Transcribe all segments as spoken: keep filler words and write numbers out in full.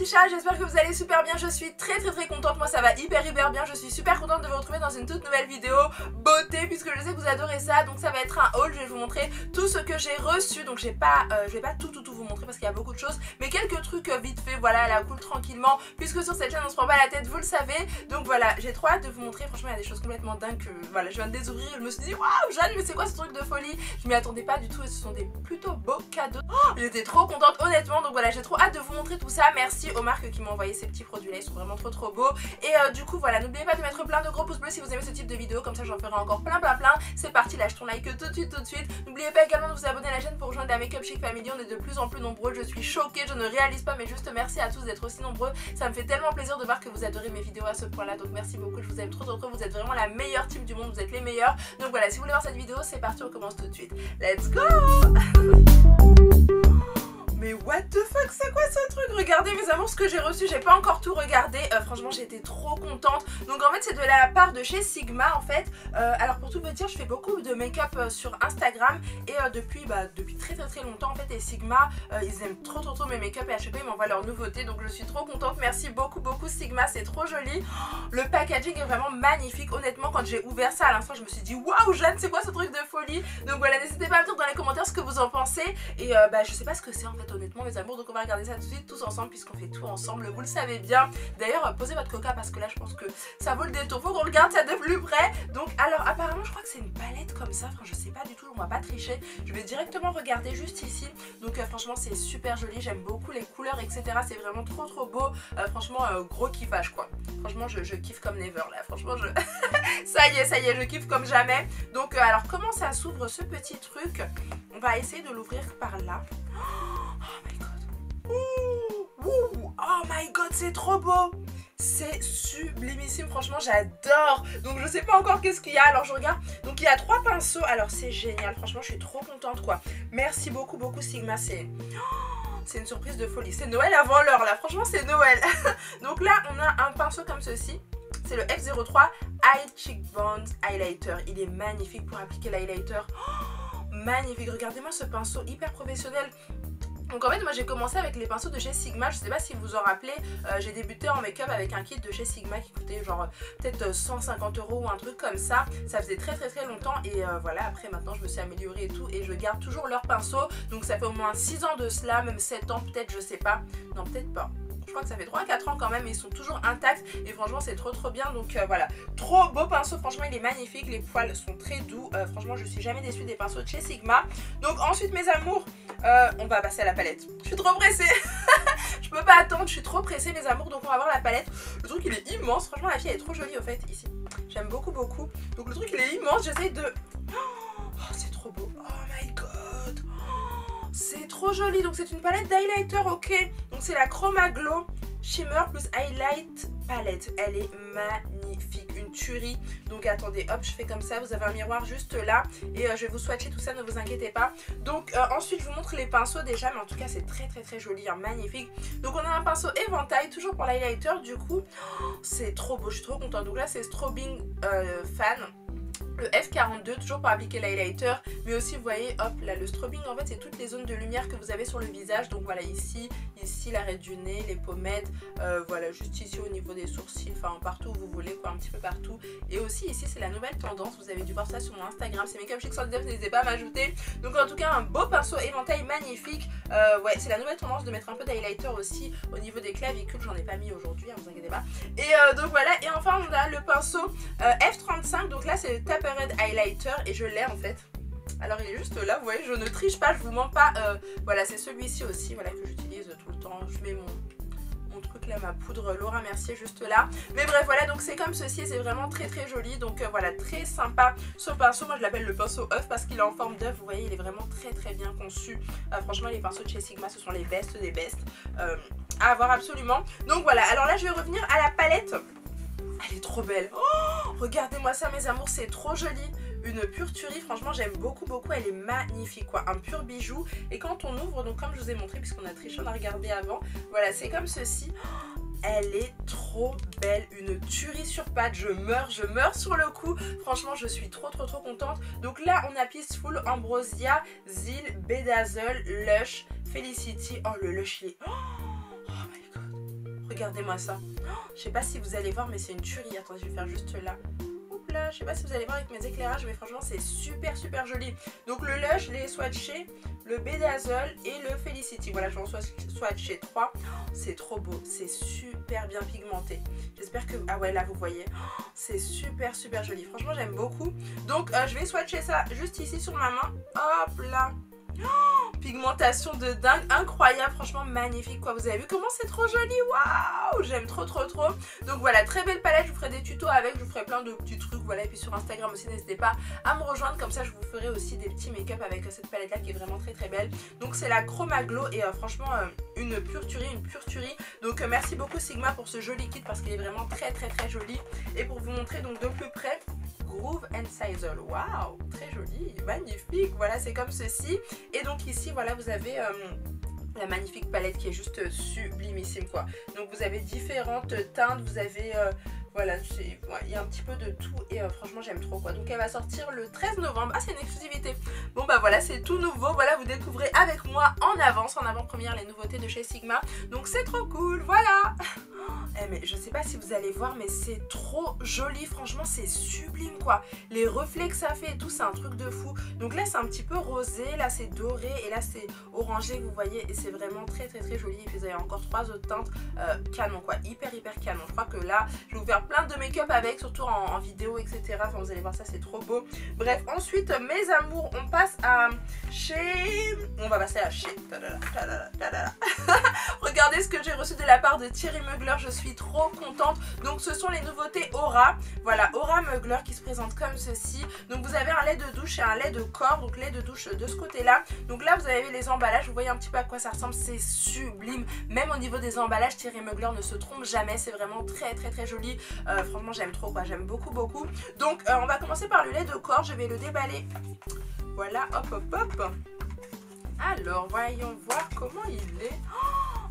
petits chats, j'espère que vous allez super bien, je suis très très très contente, moi ça va hyper hyper bien, je suis super contente de vous retrouver dans une toute nouvelle vidéo beauté puisque je sais que vous adorez ça, donc ça va être un haul, je vais vous montrer tout ce que j'ai reçu, donc j'ai pas, euh, je vais pas tout tout tout vous montrer parce qu'il y a beaucoup de choses, mais quelques trucs vite fait, voilà, à la cool tranquillement, puisque sur cette chaîne on se prend pas la tête, vous le savez, donc voilà, j'ai trop hâte de vous montrer, franchement il y a des choses complètement dingues que voilà, je viens de découvrir, je me suis dit waouh Jeanne mais c'est quoi ce truc de folie, je m'y attendais pas du tout et ce sont des plutôt beaux cadeaux, oh, j'étais trop contente honnêtement, donc voilà j'ai trop hâte de vous montrer tout ça, merci aux marques qui m'ont envoyé ces petits produits là, ils sont vraiment trop trop beaux et euh, du coup voilà, n'oubliez pas de mettre plein de gros pouces bleus si vous aimez ce type de vidéo, comme ça j'en ferai encore plein plein plein, c'est parti, lâche ton like tout de suite tout de suite, n'oubliez pas également de vous abonner à la chaîne pour rejoindre la Make-up Chic Family, on est de plus en plus nombreux, je suis choquée, je ne réalise pas mais juste merci à tous d'être aussi nombreux, ça me fait tellement plaisir de voir que vous adorez mes vidéos à ce point là, donc merci beaucoup, je vous aime trop trop trop, vous êtes vraiment la meilleure team du monde, vous êtes les meilleurs, donc voilà si vous voulez voir cette vidéo c'est parti, on commence tout de suite, let's go. Mais what the fuck, c'est quoi ce truc? Regardez mes amours ce que j'ai reçu, j'ai pas encore tout regardé, euh, franchement j'étais trop contente. Donc en fait c'est de la part de chez Sigma en fait, euh, alors pour tout vous dire je fais beaucoup de make-up euh, sur Instagram et euh, depuis bah depuis très très très longtemps en fait, et Sigma euh, ils aiment trop trop trop mes make-up et à chaque fois ils m'envoient leurs nouveautés, donc je suis trop contente, merci beaucoup beaucoup Sigma, c'est trop joli, le packaging est vraiment magnifique, honnêtement quand j'ai ouvert ça à l'instant je me suis dit waouh Jeanne c'est quoi ce truc de folie, donc voilà n'hésitez pas à me dire dans les commentaires ce que vous en pensez et euh, bah je sais pas ce que c'est en fait honnêtement mes amours, donc on va regarder ça tout de suite tous ensemble puisqu'on fait tout ensemble, vous le savez bien, d'ailleurs posez votre coca parce que là je pense que ça vaut le détour, faut qu'on regarde ça de plus près, donc alors apparemment je crois que c'est une palette comme ça, enfin je sais pas du tout, on va pas tricher, je vais directement regarder juste ici, donc euh, franchement c'est super joli, j'aime beaucoup les couleurs etc, c'est vraiment trop trop beau, euh, franchement euh, gros kiffage quoi, franchement je, je kiffe comme never là, franchement je ça y est ça y est je kiffe comme jamais, donc euh, alors comment ça s'ouvre ce petit truc, on va essayer de l'ouvrir par là. Oh my god, ouh, ouh, oh my god c'est trop beau, c'est sublimissime, franchement j'adore, donc je sais pas encore qu'est-ce qu'il y a, alors je regarde, donc il y a trois pinceaux, alors c'est génial, franchement je suis trop contente quoi, merci beaucoup beaucoup Sigma, c'est... Oh c'est une surprise de folie, c'est Noël avant l'heure là, franchement c'est Noël. Donc là on a un pinceau comme ceci, c'est le F zéro trois Eye Cheekbones Highlighter, il est magnifique pour appliquer l'highlighter, oh, magnifique, regardez-moi ce pinceau hyper professionnel. Donc en fait moi j'ai commencé avec les pinceaux de chez Sigma, je sais pas si vous vous en rappelez, euh, j'ai débuté en make-up avec un kit de chez Sigma qui coûtait genre peut-être cent cinquante euros ou un truc comme ça, ça faisait très très très longtemps et euh, voilà après maintenant je me suis améliorée et tout et je garde toujours leurs pinceaux, donc ça fait au moins six ans de cela, même sept ans peut-être, je sais pas, non peut-être pas. Je crois que ça fait trois à quatre ans quand même et ils sont toujours intacts et franchement c'est trop trop bien, donc euh, voilà trop beau pinceau, franchement il est magnifique, les poils sont très doux, euh, franchement je suis jamais déçue des pinceaux de chez Sigma. Donc ensuite mes amours euh, on va passer à la palette, je suis trop pressée. Je peux pas attendre, je suis trop pressée mes amours, donc on va voir la palette, le truc il est immense, franchement la fille elle est trop jolie au fait ici, j'aime beaucoup beaucoup, donc le truc il est immense, j'essaye de... Oh c'est trop beau, oh my god, oh, c'est trop joli, donc c'est une palette d'highlighter, ok. C'est la Chroma Glow Shimmer plus Highlight Palette. Elle est magnifique, une tuerie. Donc attendez, hop, je fais comme ça. Vous avez un miroir juste là. Et euh, je vais vous swatcher tout ça, ne vous inquiétez pas. Donc euh, ensuite, je vous montre les pinceaux déjà. Mais en tout cas, c'est très très très joli, hein, magnifique. Donc on a un pinceau éventail, toujours pour l'highlighter. Du coup, oh, c'est trop beau, je suis trop contente. Donc là, c'est Strobing euh, Fan. Le F quarante-deux, toujours pour appliquer l'highlighter, mais aussi vous voyez, hop là, le strobing en fait c'est toutes les zones de lumière que vous avez sur le visage, donc voilà ici, ici l'arrêt du nez, les pommettes, euh, voilà juste ici au niveau des sourcils, enfin partout où vous voulez quoi, un petit peu partout, et aussi ici c'est la nouvelle tendance, vous avez dû voir ça sur mon Instagram, c'est Make-up Chic, n'hésitez pas à m'ajouter, donc en tout cas un beau pinceau éventail magnifique, euh, ouais c'est la nouvelle tendance de mettre un peu d'highlighter aussi au niveau des clavicules, j'en ai pas mis aujourd'hui, hein, vous inquiétez pas, et euh, donc voilà, et enfin on a le pinceau euh, F trente-cinq, donc là c'est le taper Red Highlighter et je l'ai en fait. Alors il est juste là, vous voyez, je ne triche pas, je vous mens pas. Euh, voilà, c'est celui-ci aussi, voilà que j'utilise tout le temps. Je mets mon, mon truc là, ma poudre Laura Mercier juste là. Mais bref, voilà, donc c'est comme ceci, c'est vraiment très très joli. Donc euh, voilà, très sympa ce pinceau. Moi je l'appelle le pinceau œuf parce qu'il est en forme d'œuf. Vous voyez, il est vraiment très très bien conçu. Euh, franchement, les pinceaux de chez Sigma, ce sont les bestes des bestes euh, à avoir absolument. Donc voilà, alors là je vais revenir à la palette. Elle est trop belle, oh, regardez-moi ça mes amours, c'est trop joli, une pure tuerie, franchement j'aime beaucoup beaucoup, elle est magnifique quoi, un pur bijou, et quand on ouvre, donc comme je vous ai montré puisqu'on a triché, on a regardé avant, voilà c'est comme ceci, oh, elle est trop belle, une tuerie sur pattes, je meurs, je meurs sur le coup, franchement je suis trop trop trop contente, donc là on a Peaceful, Ambrosia, Zeal, Bedazzle, Lush, Felicity, oh le Lush il est... Oh, oh my god, Regardez-moi ça. Oh, je sais pas si vous allez voir, mais c'est une tuerie. Attends, je vais faire juste là. Oups là, je sais pas si vous allez voir avec mes éclairages, mais franchement, c'est super, super joli. Donc, le Lush, je l'ai swatché, le Bedazzle et le Felicity. Voilà, je vais en swatcher trois. Oh, c'est trop beau. C'est super bien pigmenté. J'espère que... Ah ouais, là, vous voyez. Oh, c'est super, super joli. Franchement, j'aime beaucoup. Donc, euh, je vais swatcher ça juste ici sur ma main. Hop là. Oh, pigmentation de dingue, incroyable, franchement magnifique quoi, vous avez vu comment c'est trop joli, waouh, j'aime trop trop trop. Donc voilà, très belle palette, je vous ferai des tutos avec, je vous ferai plein de petits trucs, voilà, et puis sur Instagram aussi, n'hésitez pas à me rejoindre, comme ça je vous ferai aussi des petits make-up avec cette palette là qui est vraiment très très belle. Donc c'est la Chroma Glow et euh, franchement euh, une pure tuerie, une pure tuerie. Donc euh, merci beaucoup Sigma pour ce joli kit parce qu'il est vraiment très très très joli. Et pour vous montrer donc de plus près, Groove and Sizzle, waouh, très joli, magnifique, voilà c'est comme ceci. Et donc ici voilà vous avez euh, la magnifique palette qui est juste sublimissime quoi. Donc vous avez différentes teintes, vous avez euh, voilà, il ouais, y a un petit peu de tout et euh, franchement j'aime trop quoi. Donc elle va sortir le treize novembre, ah c'est une exclusivité. Bon bah voilà c'est tout nouveau, voilà vous découvrez avec moi en avance, en avant-première les nouveautés de chez Sigma. Donc c'est trop cool, voilà. Eh mais je sais pas si vous allez voir mais c'est trop joli, franchement c'est sublime quoi. Les reflets que ça fait et tout c'est un truc de fou. Donc là c'est un petit peu rosé, là c'est doré et là c'est orangé vous voyez. Et c'est vraiment très très très joli. Et puis vous avez encore trois autres teintes euh, canon quoi, hyper hyper canon. Je crois que là je vais vous faire plein de make-up avec, surtout en, en vidéo etc. Enfin vous allez voir ça c'est trop beau. Bref ensuite mes amours on passe à chez... On va passer à chez... Regardez ce que j'ai reçu de la part de Thierry Mugler, je suis trop contente. Donc ce sont les nouveautés Aura, voilà Aura Mugler qui se présente comme ceci. Donc vous avez un lait de douche et un lait de corps, donc lait de douche de ce côté là. Donc là vous avez les emballages, vous voyez un petit peu à quoi ça ressemble, c'est sublime. Même au niveau des emballages Thierry Mugler ne se trompe jamais, c'est vraiment très très très joli. euh, Franchement j'aime trop quoi, j'aime beaucoup beaucoup. Donc euh, on va commencer par le lait de corps, je vais le déballer. Voilà hop hop hop. Alors voyons voir comment il est. Oh,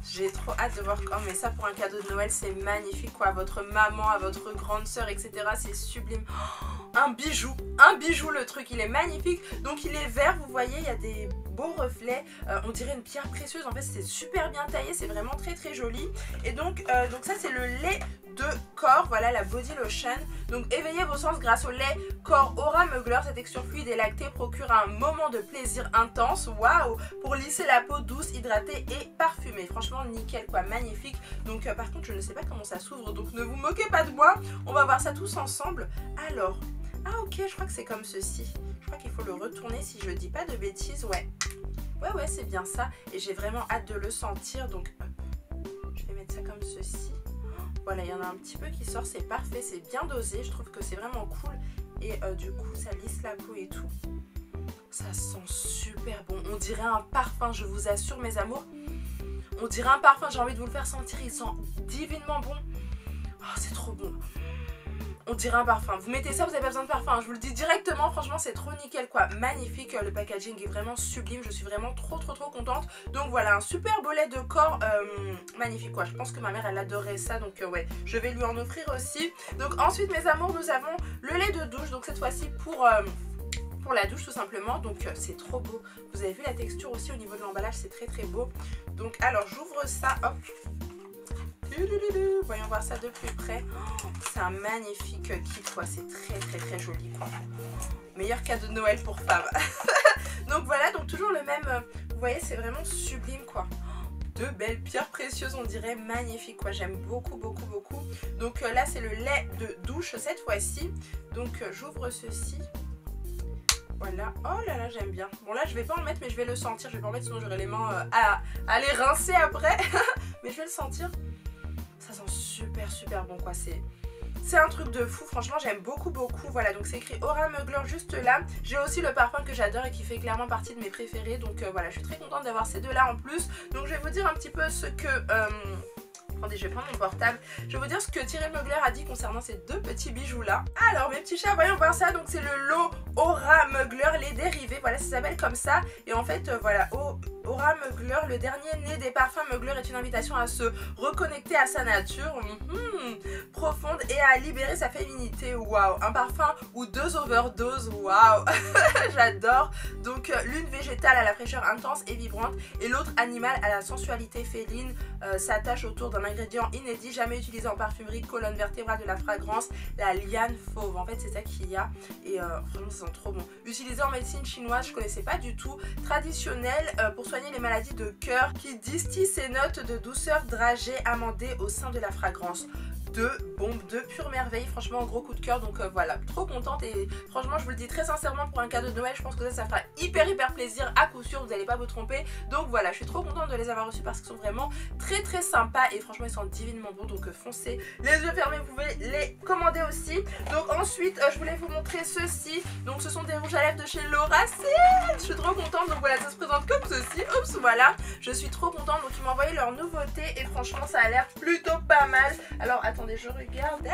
j'ai trop hâte de voir. Oh mais ça pour un cadeau de Noël c'est magnifique quoi, à votre maman, à votre grande soeur etc. C'est sublime. Oh, un bijou, un bijou le truc, il est magnifique. Donc il est vert vous voyez, il y a des beaux reflets, euh, on dirait une pierre précieuse. En fait c'est super bien taillé, c'est vraiment très très joli. Et donc, euh, donc ça c'est le lait de corps, voilà la body lotion. Donc éveillez vos sens grâce au lait corps Aura Mugler, sa texture fluide et lactée procure un moment de plaisir intense, waouh, pour lisser la peau douce, hydratée et parfumée. Franchement nickel quoi, magnifique. Donc euh, par contre je ne sais pas comment ça s'ouvre, donc ne vous moquez pas de moi, on va voir ça tous ensemble. Alors, ah ok je crois que c'est comme ceci, je crois qu'il faut le retourner si je dis pas de bêtises, ouais. Ouais ouais c'est bien ça, et j'ai vraiment hâte de le sentir. Donc je vais mettre ça comme ceci. Voilà, il y en a un petit peu qui sort, c'est parfait, c'est bien dosé, je trouve que c'est vraiment cool. Et euh, du coup, ça lisse la peau et tout. Ça sent super bon, on dirait un parfum, je vous assure mes amours. On dirait un parfum, j'ai envie de vous le faire sentir, il sent divinement bon. Oh, c'est trop bon. On dirait un parfum, vous mettez ça vous n'avez pas besoin de parfum hein. Je vous le dis directement, franchement c'est trop nickel quoi, magnifique, le packaging est vraiment sublime, je suis vraiment trop trop trop contente. Donc voilà un super beau lait de corps, euh, magnifique quoi, je pense que ma mère elle adorait ça donc euh, ouais je vais lui en offrir aussi. Donc ensuite mes amours nous avons le lait de douche, donc cette fois-ci pour... Euh, pour la douche tout simplement. Donc euh, c'est trop beau, vous avez vu la texture aussi au niveau de l'emballage, c'est très très beau. Donc alors j'ouvre ça, hop. Voyons voir ça de plus près. Oh, c'est un magnifique kit quoi, c'est très très très joli quoi. Meilleur cadeau de Noël pour femme. Donc voilà, donc toujours le même, vous voyez c'est vraiment sublime quoi. De belles pierres précieuses on dirait, magnifique quoi, j'aime beaucoup beaucoup beaucoup. Donc euh, là c'est le lait de douche cette fois-ci. Donc euh, j'ouvre ceci. Voilà, oh là là j'aime bien. Bon là je vais pas en mettre mais je vais le sentir, je vais pas en mettre sinon j'aurai les mains euh, à, à les rincer après. Mais je vais le sentir. Ça sent super super bon quoi, c'est c'est un truc de fou, franchement j'aime beaucoup beaucoup. Voilà donc c'est écrit Aura Mugler juste là. J'ai aussi le parfum que j'adore et qui fait clairement partie de mes préférés. Donc euh, voilà je suis très contente d'avoir ces deux là en plus. Donc je vais vous dire un petit peu ce que... Euh... Attendez je vais prendre mon portable, je vais vous dire ce que Thierry Mugler a dit concernant ces deux petits bijoux là. Alors mes petits chats voyons voir ça, donc c'est le lot Aura Mugler, les dérivés, voilà ça s'appelle comme ça. Et en fait euh, voilà... Oh... Aura Mugler, le dernier né des parfums Mugler, est une invitation à se reconnecter à sa nature mm-hmm, profonde et à libérer sa féminité. Waouh, un parfum ou deux overdoses, waouh, j'adore. Donc l'une végétale à la fraîcheur intense et vibrante et l'autre animale à la sensualité féline euh, s'attache autour d'un ingrédient inédit jamais utilisé en parfumerie, colonne vertébrale de la fragrance, la liane fauve. En fait c'est ça qu'il y a et euh, vraiment ça sent trop bon. Utilisé en médecine chinoise, je connaissais pas du tout, traditionnel euh, pour soigner les maladies de cœur, qui distille ses notes de douceur dragée amendée au sein de la fragrance. Deux bombes, deux pure merveille, franchement gros coup de cœur, donc euh, voilà, trop contente et franchement je vous le dis très sincèrement, pour un cadeau de Noël je pense que ça, ça fera hyper hyper plaisir à coup sûr, vous n'allez pas vous tromper. Donc voilà, je suis trop contente de les avoir reçus parce qu'ils sont vraiment très très sympas et franchement ils sont divinement bons, donc euh, foncez les yeux fermés, vous pouvez les commander aussi. Donc ensuite euh, je voulais vous montrer ceci, donc ce sont des rouges à lèvres de chez Laura Sims, je suis trop contente. Donc voilà, ça se présente comme ceci, oups, voilà, je suis trop contente, donc ils m'ont envoyé leur nouveauté et franchement ça a l'air plutôt pas mal. Alors attendez, attendez, je regarde.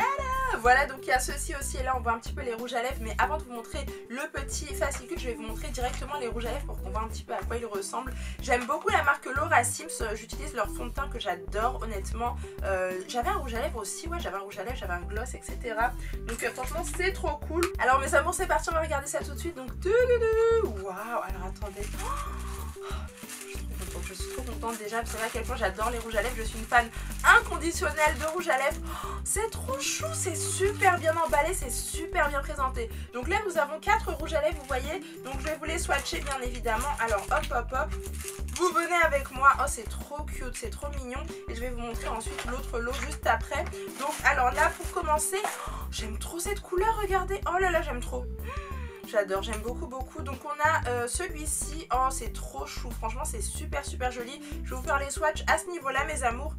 Voilà, donc il y a ceci aussi et là on voit un petit peu les rouges à lèvres, mais avant de vous montrer le petit fascicule, je vais vous montrer directement les rouges à lèvres pour qu'on voit un petit peu à quoi ils ressemblent. J'aime beaucoup la marque Laura Sims, j'utilise leur fond de teint que j'adore honnêtement. Euh, j'avais un rouge à lèvres aussi, ouais j'avais un rouge à lèvres, j'avais un gloss, et cetera. Donc euh, franchement c'est trop cool. Alors mes amours c'est parti, on va regarder ça tout de suite. Donc waouh, alors attendez. Je suis trop contente déjà, vous savez à quel point j'adore les rouges à lèvres, je suis une fan inconditionnelle de rouges à lèvres. Oh, c'est trop chou, c'est super bien emballé, c'est super bien présenté. Donc là nous avons quatre rouges à lèvres, vous voyez, donc je vais vous les swatcher bien évidemment. Alors hop hop hop, vous venez avec moi, oh c'est trop cute, c'est trop mignon. Et je vais vous montrer ensuite l'autre lot juste après. Donc alors là pour commencer, oh, j'aime trop cette couleur, regardez, oh là là j'aime trop. J'adore, j'aime beaucoup beaucoup. Donc on a euh, celui-ci, oh c'est trop chou, franchement c'est super super joli. Je vais vous faire les swatchs à ce niveau là mes amours.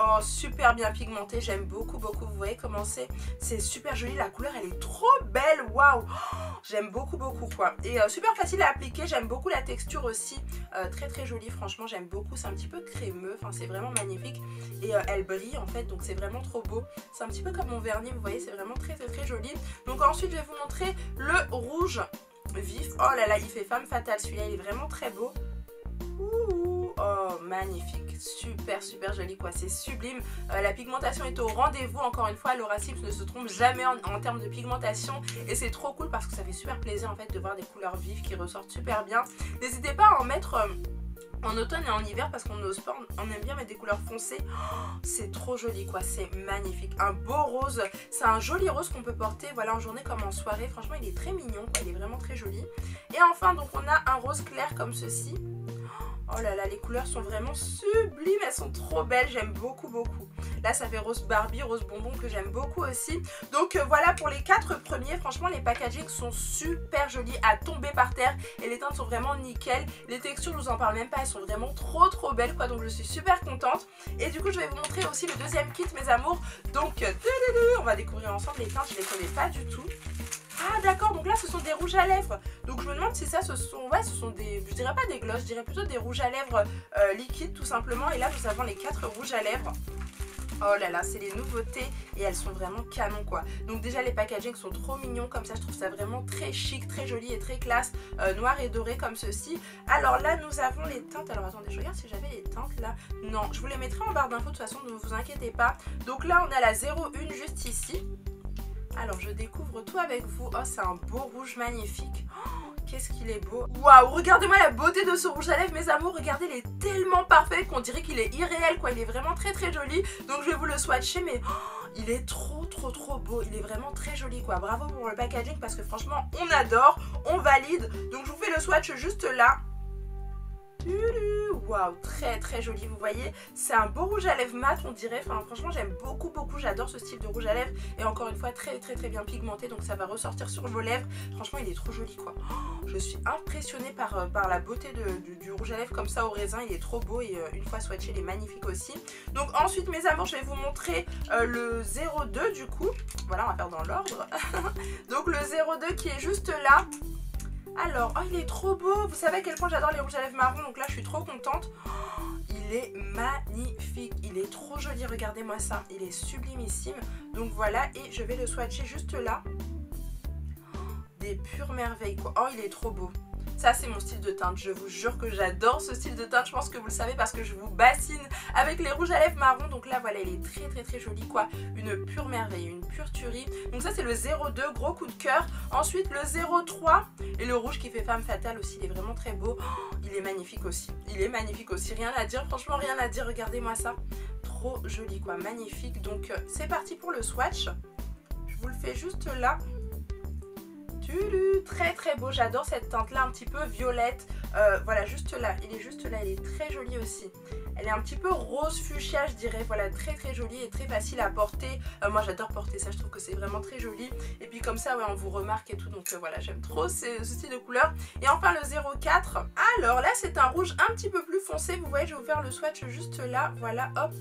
Oh super bien pigmenté, j'aime beaucoup beaucoup, vous voyez comment c'est, c'est super joli, la couleur elle est trop belle, waouh, oh, j'aime beaucoup beaucoup quoi. Et euh, super facile à appliquer, j'aime beaucoup la texture aussi, euh, très très jolie, franchement j'aime beaucoup, c'est un petit peu crémeux, enfin c'est vraiment magnifique. Et euh, elle brille en fait, donc c'est vraiment trop beau, c'est un petit peu comme mon vernis, vous voyez c'est vraiment très très très joli. Donc ensuite je vais vous montrer le rouge vif, oh là là il fait femme fatale celui-là, il est vraiment très beau. Oh magnifique, super super joli quoi, c'est sublime, euh, la pigmentation est au rendez-vous, encore une fois Laura Sims ne se trompe jamais en, en termes de pigmentation et c'est trop cool parce que ça fait super plaisir en fait de voir des couleurs vives qui ressortent super bien. N'hésitez pas à en mettre euh, en automne et en hiver parce qu'on n'ose pas, on aime bien mettre des couleurs foncées. Oh, c'est trop joli quoi, c'est magnifique, un beau rose, c'est un joli rose qu'on peut porter voilà en journée comme en soirée, franchement il est très mignon quoi, il est vraiment très joli. Et enfin donc on a un rose clair comme ceci. Oh là là, les couleurs sont vraiment sublimes, elles sont trop belles, j'aime beaucoup beaucoup. Là ça fait rose Barbie, rose bonbon que j'aime beaucoup aussi. Donc euh, voilà pour les quatre premiers, franchement les packagings sont super jolis à tomber par terre et les teintes sont vraiment nickel. Les textures je vous en parle même pas, elles sont vraiment trop trop belles quoi, donc je suis super contente. Et du coup je vais vous montrer aussi le deuxième kit mes amours, donc euh, on va découvrir ensemble les teintes, je les connais pas du tout. Ah d'accord, donc là ce sont des rouges à lèvres, donc je me demande si ça ce sont, ouais ce sont des, je dirais pas des gloss, je dirais plutôt des rouges à lèvres euh, liquides tout simplement. Et là nous avons les quatre rouges à lèvres. Oh là là, c'est les nouveautés et elles sont vraiment canon quoi. Donc déjà les packagings sont trop mignons comme ça, je trouve ça vraiment très chic, très joli et très classe, euh, noir et doré comme ceci. Alors là nous avons les teintes, alors attendez je regarde si j'avais les teintes là. Non, je vous les mettrai en barre d'infos de toute façon, ne vous inquiétez pas. Donc là on a la zéro un juste ici. Alors je découvre tout avec vous. Oh c'est un beau rouge magnifique. Oh, qu'est-ce qu'il est beau. Waouh, regardez-moi la beauté de ce rouge à lèvres mes amours. Regardez, il est tellement parfait qu'on dirait qu'il est irréel quoi. Il est vraiment très très joli. Donc je vais vous le swatcher mais... Oh, il est trop trop trop beau, il est vraiment très joli quoi, bravo pour le packaging parce que franchement on adore, on valide. Donc je vous fais le swatch juste là. Waouh, très très joli, vous voyez, c'est un beau rouge à lèvres mat on dirait, enfin franchement j'aime beaucoup beaucoup, j'adore ce style de rouge à lèvres et encore une fois très très très bien pigmenté, donc ça va ressortir sur vos lèvres, franchement il est trop joli quoi. Oh, je suis impressionnée par, par la beauté de, du, du rouge à lèvres comme ça au raisin, il est trop beau et euh, une fois swatché il est magnifique aussi. Donc ensuite mes amours je vais vous montrer euh, le zéro deux du coup, voilà on va faire dans l'ordre. Donc le zéro deux qui est juste là. Alors, oh, il est trop beau, vous savez à quel point j'adore les rouges à lèvres marron, donc là je suis trop contente. Oh, il est magnifique, il est trop joli, regardez-moi ça, il est sublimissime. Donc voilà, et je vais le swatcher juste là. Oh, des pures merveilles quoi, oh il est trop beau. Ça c'est mon style de teinte, je vous jure que j'adore ce style de teinte, je pense que vous le savez parce que je vous bassine avec les rouges à lèvres marron. Donc là voilà, il est très très très joli quoi, une pure merveille, une pure tuerie. Donc ça c'est le zéro deux, gros coup de cœur. Ensuite le zéro trois et le rouge qui fait femme fatale aussi, il est vraiment très beau. Oh, il est magnifique aussi, il est magnifique aussi, rien à dire, franchement rien à dire, regardez-moi ça. Trop joli quoi, magnifique. Donc c'est parti pour le swatch, je vous le fais juste là. Très très beau, j'adore cette teinte là un petit peu violette, euh, voilà juste là, il est juste là, il est très joli aussi. Elle est un petit peu rose fuchsia je dirais, voilà très très jolie et très facile à porter. Euh, moi j'adore porter ça, je trouve que c'est vraiment très joli. Et puis comme ça ouais, on vous remarque et tout, donc euh, voilà j'aime trop ce, ce style de couleur. Et enfin le zéro quatre, alors là c'est un rouge un petit peu plus foncé, vous voyez je vais vous faire le swatch juste là, voilà hop.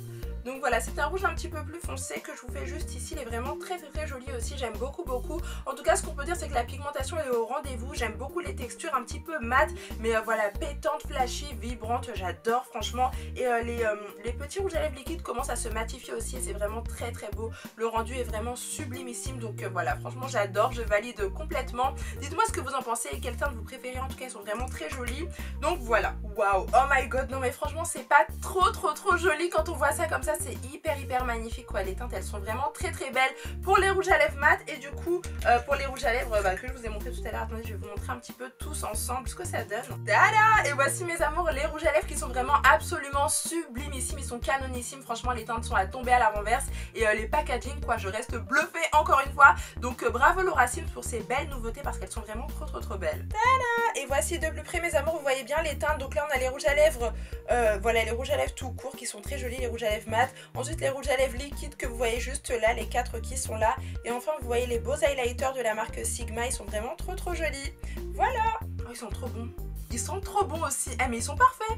Donc voilà, c'est un rouge un petit peu plus foncé que je vous fais juste ici. Il est vraiment très très très joli aussi, j'aime beaucoup beaucoup. En tout cas, ce qu'on peut dire, c'est que la pigmentation est au rendez-vous. J'aime beaucoup les textures un petit peu mates, mais euh, voilà, pétantes, flashy, vibrantes, j'adore franchement. Et euh, les, euh, les petits rouges à lèvres liquides commencent à se matifier aussi et c'est vraiment très très beau. Le rendu est vraiment sublimissime, donc euh, voilà, franchement j'adore, je valide complètement. Dites-moi ce que vous en pensez et quelle teinte vous préférez, en tout cas, ils sont vraiment très jolis. Donc voilà, waouh, oh my god, non mais franchement, c'est pas trop trop trop joli quand on voit ça comme ça. C'est hyper hyper magnifique quoi, les teintes elles sont vraiment très très belles pour les rouges à lèvres mat. Et du coup euh, pour les rouges à lèvres bah, que je vous ai montré tout à l'heure, attendez je vais vous montrer un petit peu tous ensemble ce que ça donne. Tada! Et voici mes amours les rouges à lèvres qui sont vraiment absolument sublimissimes, ils sont canonissimes, franchement les teintes sont à tomber à la renverse. Et euh, les packaging quoi, je reste bluffée encore une fois. Donc euh, bravo Laura Sims pour ces belles nouveautés parce qu'elles sont vraiment trop trop trop belles. Tada! Et voici de plus près mes amours, vous voyez bien les teintes. Donc là on a les rouges à lèvres, euh, voilà les rouges à lèvres tout court qui sont très jolis, les rouges à lèvres mat. Ensuite les rouges à lèvres liquides que vous voyez juste là, les quatre qui sont là. Et enfin vous voyez les beaux highlighters de la marque Sigma, ils sont vraiment trop trop jolis. Voilà, oh, ils sont trop bons. Ils sont trop bons aussi, ah mais ils sont parfaits.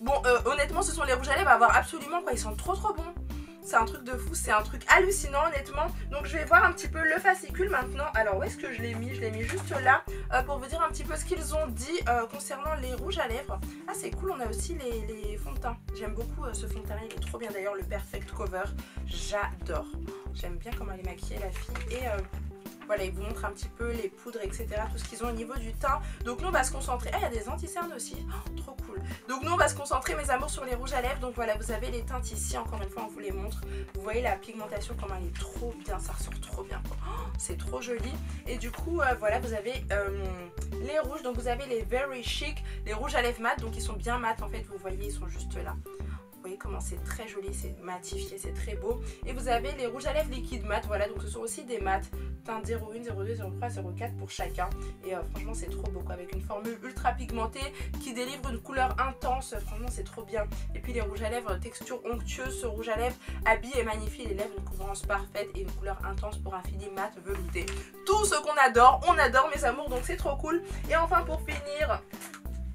Bon euh, honnêtement ce sont les rouges à lèvres à avoir absolument quoi, ils sont trop trop bons. C'est un truc de fou, c'est un truc hallucinant honnêtement. Donc je vais voir un petit peu le fascicule maintenant. Alors où est-ce que je l'ai mis? Je l'ai mis juste là euh, pour vous dire un petit peu ce qu'ils ont dit euh, concernant les rouges à lèvres. Ah c'est cool, on a aussi les, les fonds de teint. J'aime beaucoup euh, ce fond de teint, il est trop bien d'ailleurs, le Perfect Cover. J'adore. J'aime bien comment elle est maquillée la fille. Et... Euh... voilà, ils vous montrent un petit peu les poudres, et cetera. Tout ce qu'ils ont au niveau du teint. Donc nous, on va se concentrer... Ah, il y a des anti-cernes aussi. Oh, trop cool. Donc nous, on va se concentrer, mes amours, sur les rouges à lèvres. Donc voilà, vous avez les teintes ici. Encore une fois, on vous les montre. Vous voyez la pigmentation, comment elle est trop bien. Ça ressort trop bien. Oh, c'est trop joli. Et du coup, euh, voilà, vous avez euh, les rouges. Donc vous avez les Very Chic, les rouges à lèvres mat. Donc ils sont bien mat, en fait. Vous voyez, ils sont juste là. Vous voyez comment c'est très joli, c'est matifié, c'est très beau. Et vous avez les rouges à lèvres liquides mat, voilà, donc ce sont aussi des mats. Teint zéro un, zéro deux, zéro trois, zéro quatre pour chacun. Et euh, franchement c'est trop beau quoi, avec une formule ultra pigmentée qui délivre une couleur intense, franchement c'est trop bien. Et puis les rouges à lèvres, texture onctueuse, ce rouge à lèvres habille et magnifie les lèvres, une couvrance parfaite et une couleur intense pour un fini mat velouté. Tout ce qu'on adore, on adore mes amours, donc c'est trop cool. Et enfin pour finir...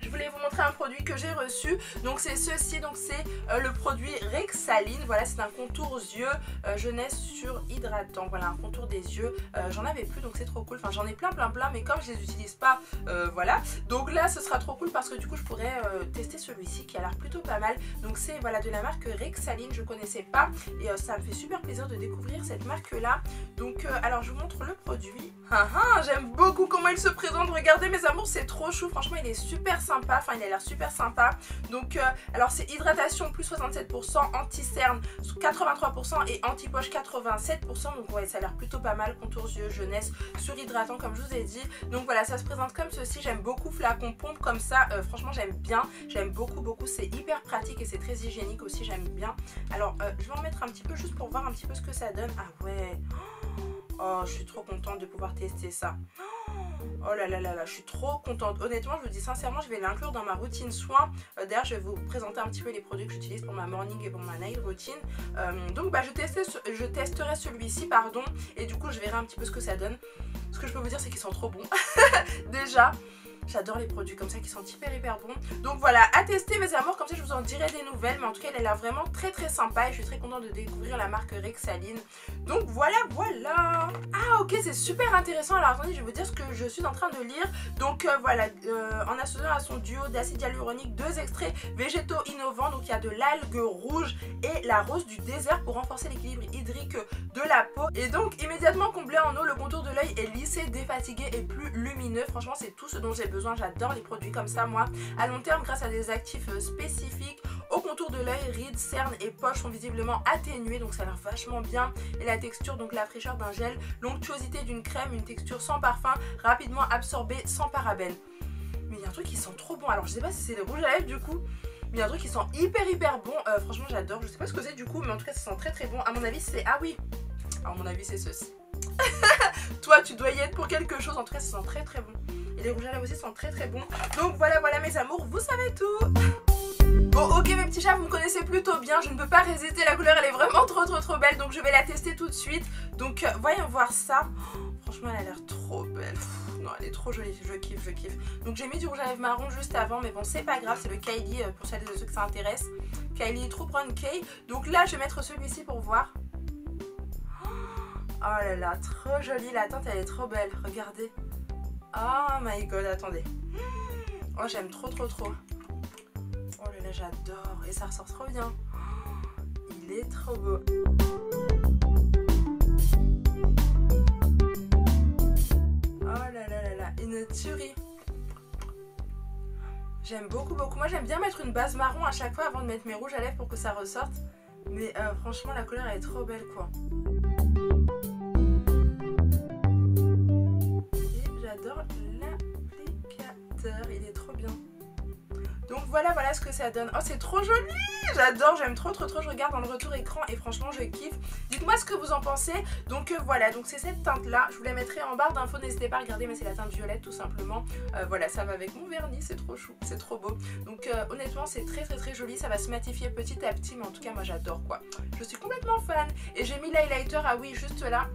je voulais vous montrer un produit que j'ai reçu, donc c'est ceci, donc c'est euh, le produit Rexaline, voilà c'est un contour aux yeux euh, jeunesse sur hydratant, voilà un contour des yeux, euh, j'en avais plus donc c'est trop cool, enfin j'en ai plein plein plein mais comme je les utilise pas, euh, voilà, donc là ce sera trop cool parce que du coup je pourrais euh, tester celui-ci qui a l'air plutôt pas mal, donc c'est voilà de la marque Rexaline, je connaissais pas et euh, ça me fait super plaisir de découvrir cette marque là, donc euh, alors je vous montre le produit, ah, ah, j'aime beaucoup comment il se présente, regardez mes amours c'est trop chou, franchement il est super sympa. Enfin il a l'air super sympa. Donc euh, alors c'est hydratation plus soixante-sept pour cent, anti-cerne quatre-vingt-trois pour cent et anti-poche quatre-vingt-sept pour cent. Donc ouais ça a l'air plutôt pas mal, contour yeux, jeunesse, surhydratant comme je vous ai dit. Donc voilà ça se présente comme ceci, j'aime beaucoup flacon pompe comme ça, euh, franchement j'aime bien, j'aime beaucoup beaucoup, c'est hyper pratique et c'est très hygiénique aussi, j'aime bien. Alors euh, je vais en mettre un petit peu juste pour voir un petit peu ce que ça donne. Ah ouais, oh je suis trop contente de pouvoir tester ça. Oh là là là là, je suis trop contente. Honnêtement, je vous dis sincèrement, je vais l'inclure dans ma routine soin. Euh, D'ailleurs, je vais vous présenter un petit peu les produits que j'utilise pour ma morning et pour ma night routine. Euh, donc, bah, je, testais, je testerai celui-ci, pardon. Et du coup, je verrai un petit peu ce que ça donne. Ce que je peux vous dire, c'est qu'ils sont trop bons. Déjà. J'adore les produits comme ça qui sont hyper hyper bons. Donc voilà, à tester mes amours, comme ça je vous en dirai des nouvelles. Mais en tout cas, elle a l'air vraiment très très sympa et je suis très contente de découvrir la marque Rexaline. Donc voilà, voilà. Ah ok, c'est super intéressant. Alors attendez, je vais vous dire ce que je suis en train de lire. Donc euh, voilà, euh, en associant à son duo d'acide hyaluronique, deux extraits végétaux innovants. Donc il y a de l'algue rouge et la rose du désert pour renforcer l'équilibre hydrique de la peau. Et donc immédiatement comblé en eau, le contour de l'œil est lissé, défatigué et plus lumineux. Franchement, c'est tout ce dont j'ai besoin. J'adore les produits comme ça, moi. À long terme, grâce à des actifs spécifiques au contour de l'œil, rides, cernes et poches sont visiblement atténuées, donc ça a l'air vachement bien. Et la texture, donc la fraîcheur d'un gel, l'onctuosité d'une crème, une texture sans parfum, rapidement absorbée, sans parabène. Mais il y a un truc qui sent trop bon. Alors je sais pas si c'est le rouge à lèvres du coup, mais il y a un truc qui sent hyper hyper bon. Euh, franchement j'adore, je sais pas ce que c'est du coup, mais en tout cas ça sent très très bon. À mon avis c'est... Ah oui, à mon avis c'est ceci. Toi tu dois y être pour quelque chose. En tout cas ça sent très très bon. Et les rouges à lèvres aussi sentent très très bon. Donc voilà voilà mes amours, vous savez tout. Bon ok mes petits chats, vous me connaissez plutôt bien, je ne peux pas résister, la couleur elle est vraiment trop trop trop belle, donc je vais la tester tout de suite. Donc euh, voyons voir ça. Oh, franchement elle a l'air trop belle. Pff, non elle est trop jolie, je kiffe, je kiffe. Donc j'ai mis du rouge à lèvres marron juste avant, mais bon c'est pas grave, c'est le Kylie pour celles et ceux que ça intéresse. Kylie True Brown K. Donc là je vais mettre celui-ci pour voir. Oh là là, trop jolie, la teinte elle est trop belle, regardez. Oh my god, attendez. Oh j'aime trop trop trop. Oh là là, j'adore. Et ça ressort trop bien. Oh, il est trop beau. Oh là là là là, une tuerie. J'aime beaucoup, beaucoup. Moi, j'aime bien mettre une base marron à chaque fois avant de mettre mes rouges à lèvres pour que ça ressorte. Mais euh, franchement, la couleur, elle est trop belle, quoi. Et j'adore l'applicateur. Il est trop bien. Donc voilà, voilà ce que ça donne. Oh, c'est trop joli! J'adore, j'aime trop, trop, trop. Je regarde dans le retour écran et franchement, je kiffe. Dites-moi ce que vous en pensez. Donc euh, voilà, donc c'est cette teinte-là. Je vous la mettrai en barre d'infos. N'hésitez pas à regarder, mais c'est la teinte violette tout simplement. Euh, voilà, ça va avec mon vernis. C'est trop chou, c'est trop beau. Donc euh, honnêtement, c'est très, très, très joli. Ça va se matifier petit à petit, mais en tout cas, moi, j'adore quoi. Je suis complètement fan. Et j'ai mis l'highlighter, ah oui, juste là.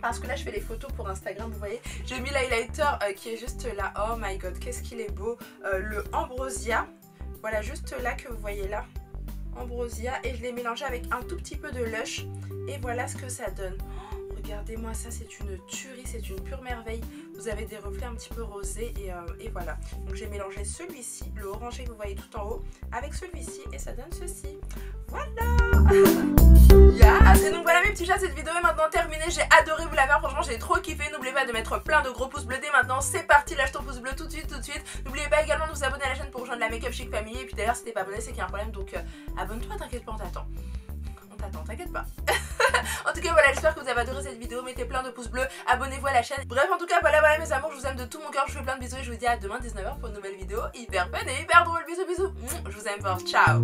Parce que là je fais les photos pour Instagram, vous voyez. J'ai mis l'highlighter euh, qui est juste là. Oh my god, qu'est-ce qu'il est beau. euh, Le Ambrosia, voilà juste là que vous voyez là. Ambrosia, et je l'ai mélangé avec un tout petit peu de Lush. Et voilà ce que ça donne. Oh, regardez-moi ça, c'est une tuerie, c'est une pure merveille. Vous avez des reflets un petit peu rosés et, euh, et voilà. Donc j'ai mélangé celui-ci, le orangé que vous voyez tout en haut, avec celui-ci et ça donne ceci. Voilà. Yes. Et donc voilà mes petits chats, cette vidéo est maintenant terminée. J'ai adoré vous la faire, franchement j'ai trop kiffé. N'oubliez pas de mettre plein de gros pouces bleus dès maintenant. C'est parti, lâche ton pouce bleu tout de suite, tout de suite. N'oubliez pas également de vous abonner à la chaîne pour rejoindre la Make-up Chic Family. Et puis d'ailleurs si t'es pas abonné c'est qu'il y a un problème. Donc euh, abonne-toi, t'inquiète pas, on t'attend. On t'attend, t'inquiète pas. En tout cas voilà, j'espère que vous avez adoré cette vidéo. Mettez plein de pouces bleus, abonnez-vous à la chaîne. Bref, en tout cas voilà voilà mes amours, je vous aime de tout mon cœur. Je vous fais plein de bisous et je vous dis à demain dix-neuf heures pour une nouvelle vidéo hyper fun et hyper drôle. Bisous bisous, je vous aime fort, ciao.